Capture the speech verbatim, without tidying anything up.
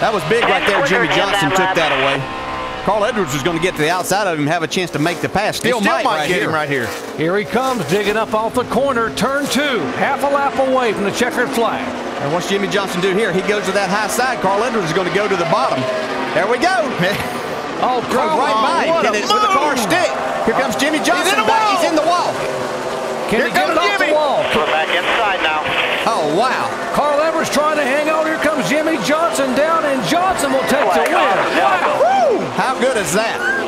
That was big right there. Jimmie Johnson took that away. Carl Edwards was going to get to the outside of him, have a chance to make the pass. Still, still might, might right get here. him right here. Here he comes, digging up off the corner. Turn two, half a lap away from the checkered flag. And what's Jimmie Johnson do here? He goes to that high side. Carl Edwards is going to go to the bottom. There we go. Oh, Carl, right on, by him. And it's with a car stick. Here comes Jimmie Johnson. He's in the wall. He's in the wall. Can he get it off the wall? We're back inside now. Oh, wow. Carl Edwards trying to hang on. Here comes Jimmie Johnson down, and Johnson will take the win. Wow. How good is that?